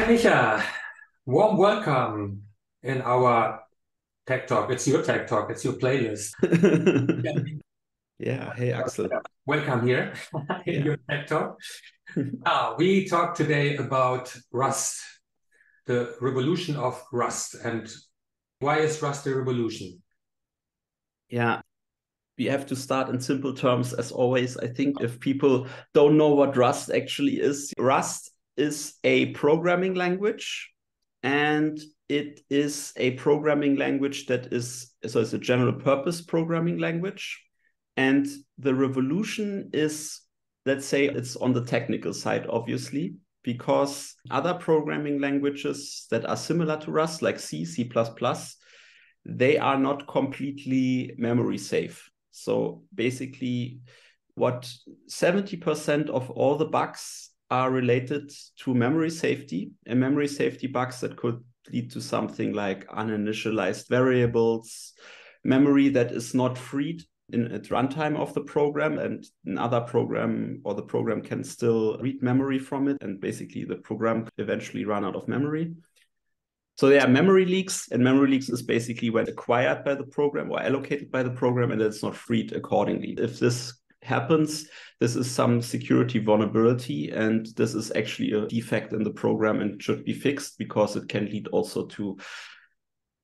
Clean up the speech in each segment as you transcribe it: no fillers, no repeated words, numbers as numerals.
Hi Micha, warm welcome in our Tech Talk. It's your Tech Talk, it's your playlist. Yeah, hey Axel. Welcome here in your Tech Talk. We talk today about Rust, the revolution of Rust. And why is Rust a revolution? Yeah. We have to start in simple terms, as always. I think if people don't know what Rust actually is, Rust is a programming language, and it is a programming language that is, so it's a general purpose programming language. And the revolution is, let's say, it's on the technical side, obviously, because other programming languages that are similar to Rust, like C, C++, they are not completely memory safe. So basically, what 70% of all the bugs are related to memory safety, and memory safety bugs that could lead to something like uninitialized variables, memory that is not freed at runtime of the program, and another program or the program can still read memory from it, and basically the program could eventually run out of memory. So there are memory leaks, and memory leaks is basically when acquired by the program or allocated by the program, and it's not freed accordingly. If this happens, this is some security vulnerability, and this is actually a defect in the program and should be fixed, because it can lead also to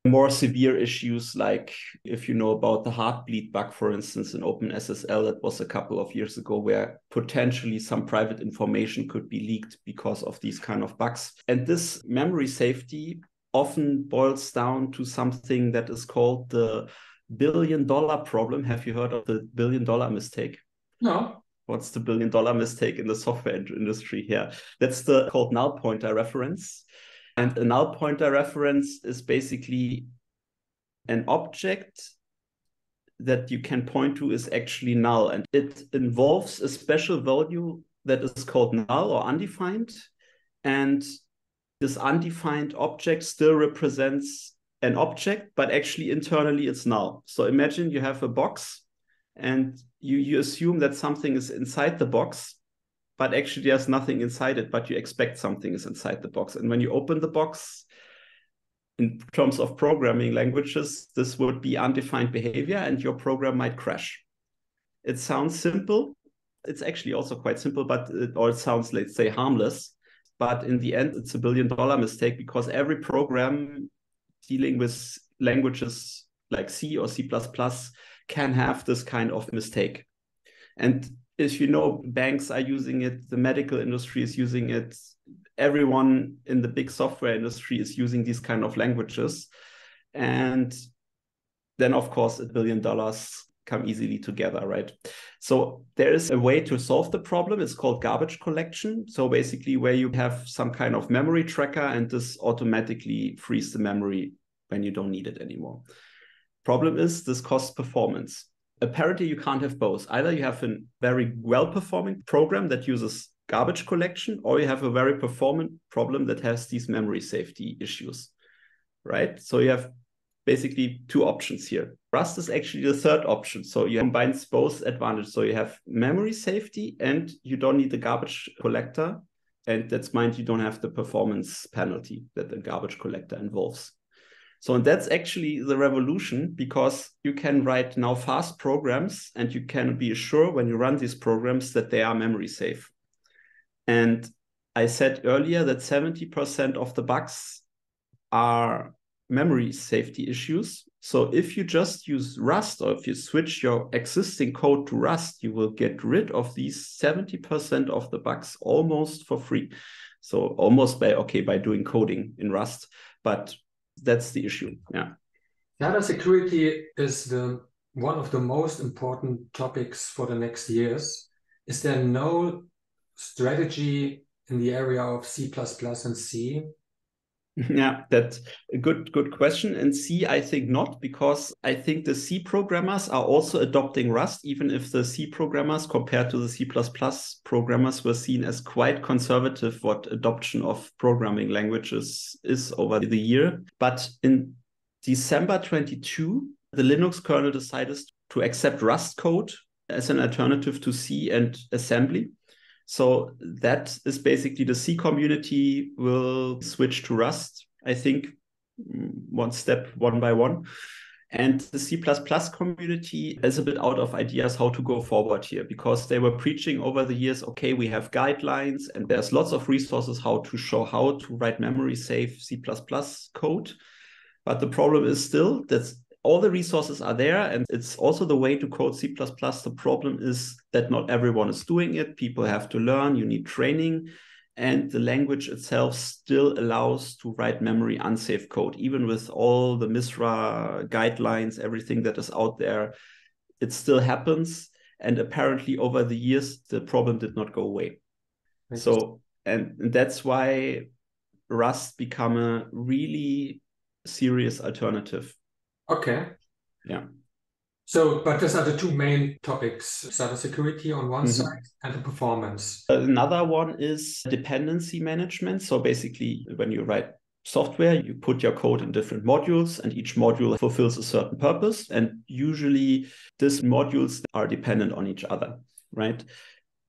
more severe issues, like if you know about the Heartbleed bug, for instance, in OpenSSL, that was a couple of years ago, where potentially some private information could be leaked because of these kind of bugs. And this memory safety often boils down to something that is called the billion-dollar problem. Have you heard of the billion-dollar mistake? No. What's the billion-dollar mistake in the software industry here? That's the called null pointer reference. And a null pointer reference is basically an object that you can point to is actually null. And it involves a special value that is called null or undefined. And this undefined object still represents an object, but actually internally it's null. So imagine you have a box, and you assume that something is inside the box, but actually there's nothing inside it, but you expect something is inside the box. And when you open the box, in terms of programming languages, this would be undefined behavior, and your program might crash. It sounds simple. It's actually also quite simple, but it all sounds, let's say, harmless. But in the end, it's a billion-dollar mistake, because every program dealing with languages like C or C++ can have this kind of mistake. And if you know, banks are using it, the medical industry is using it, everyone in the big software industry is using these kind of languages. And then, of course, $1 billion come easily together, right? So there is a way to solve the problem. It's called garbage collection. So basically where you have some kind of memory tracker, and this automatically frees the memory when you don't need it anymore. Problem is this costs performance. Apparently you can't have both. Either you have a very well-performing program that uses garbage collection, or you have a very performant problem that has these memory safety issues, right? So you have basically two options here. Rust is actually the third option. So you combine both advantages. So you have memory safety, and you don't need the garbage collector. And that's mind you don't have the performance penalty that the garbage collector involves. So and that's actually the revolution, because you can write now fast programs, and you can be sure when you run these programs that they are memory safe. And I said earlier that 70% of the bugs are memory safety issues. So if you just use Rust, or if you switch your existing code to Rust, you will get rid of these 70% of the bugs almost for free. So almost by doing coding in Rust, but that's the issue. Yeah. Data security is one of the most important topics for the next years. Is there no strategy in the area of C++ and C? Yeah, that's a good question. And C, I think not, because I think the C programmers are also adopting Rust, even if the C programmers compared to the C++ programmers were seen as quite conservative what adoption of programming languages is over the year. But in December 22, the Linux kernel decided to accept Rust code as an alternative to C and assembly. So that is basically the C community will switch to Rust, I think, one step, one by one. And the C++ community is a bit out of ideas how to go forward here, because they were preaching over the years, okay, we have guidelines and there's lots of resources how to show how to write memory safe C++ code. But the problem is still that all the resources are there, and it's also the way to code C++. The problem is that not everyone is doing it. People have to learn, you need training, and the language itself still allows to write memory unsafe code. Even with all the MISRA guidelines, everything that is out there, it still happens. And apparently over the years, the problem did not go away. So, and that's why Rust became a really serious alternative. Okay. Yeah. So, but those are the two main topics, cybersecurity on one side and the performance. Another one is dependency management. So basically, when you write software, you put your code in different modules and each module fulfills a certain purpose. And usually these modules are dependent on each other, right?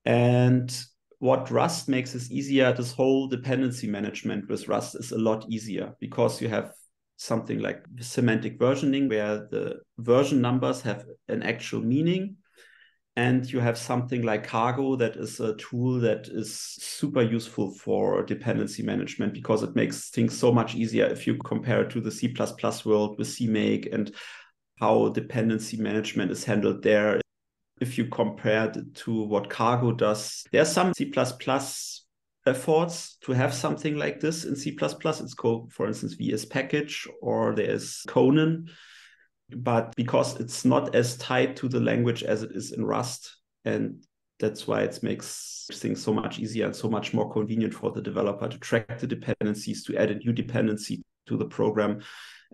And what Rust makes is easier. This whole dependency management with Rust is a lot easier because you have something like semantic versioning, where the version numbers have an actual meaning. And you have something like Cargo, that is a tool that is super useful for dependency management because it makes things so much easier if you compare it to the C++ world with CMake and how dependency management is handled there. If you compare it to what Cargo does, there's some C++ efforts to have something like this in C++. It's called, for instance, VS package, or there's Conan. But because it's not as tied to the language as it is in Rust, and that's why it makes things so much easier and so much more convenient for the developer to track the dependencies, to add a new dependency to the program,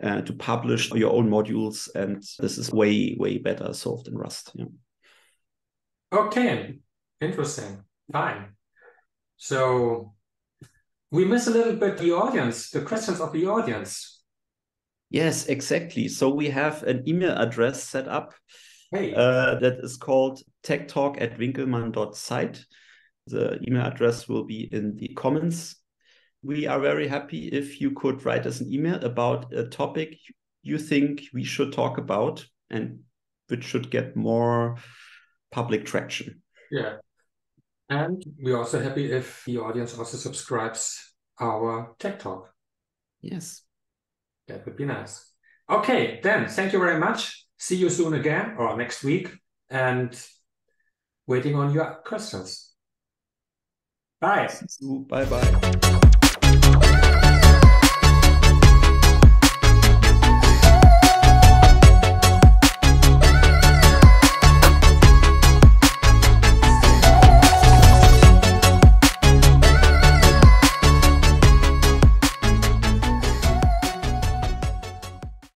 to publish your own modules. And this is way, way better solved in Rust. Yeah. Okay, interesting. Fine. So we miss a little bit the audience, the questions of the audience. Yes, exactly. So we have an email address set up that is called techtalk@winkelmann.site. The email address will be in the comments. We are very happy if you could write us an email about a topic you think we should talk about and which should get more public traction. Yeah. And we're also happy if the audience also subscribes our Tech Talk. Yes. That would be nice. Okay, then thank you very much. See you soon again, or next week, and waiting on your questions. Bye. Bye-bye.